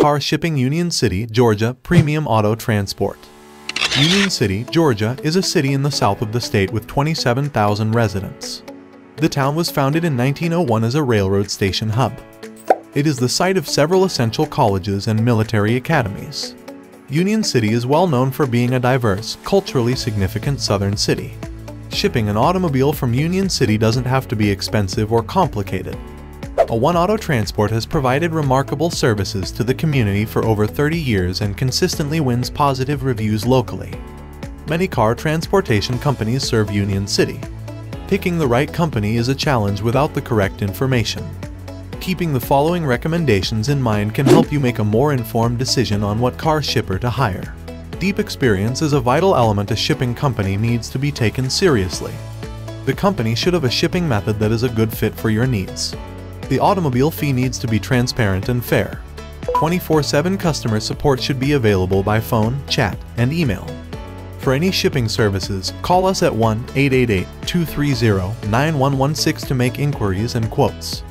Car shipping. Union City, Georgia, Premium Auto Transport. Union City, Georgia is a city in the south of the state with 27,000 residents. The town was founded in 1901 as a railroad station hub. It is the site of several essential colleges and military academies. Union City is well known for being a diverse, culturally significant southern city. Shipping an automobile from Union City doesn't have to be expensive or complicated. A1 Auto Transport has provided remarkable services to the community for over 30 years and consistently wins positive reviews locally. Many car transportation companies serve Union City. Picking the right company is a challenge without the correct information. Keeping the following recommendations in mind can help you make a more informed decision on what car shipper to hire. Deep experience is a vital element. A shipping company needs to be taken seriously. The company should have a shipping method that is a good fit for your needs. The automobile fee needs to be transparent and fair. 24/7 customer support should be available by phone, chat, and email. For any shipping services, call us at 1-888-230-9116 to make inquiries and quotes.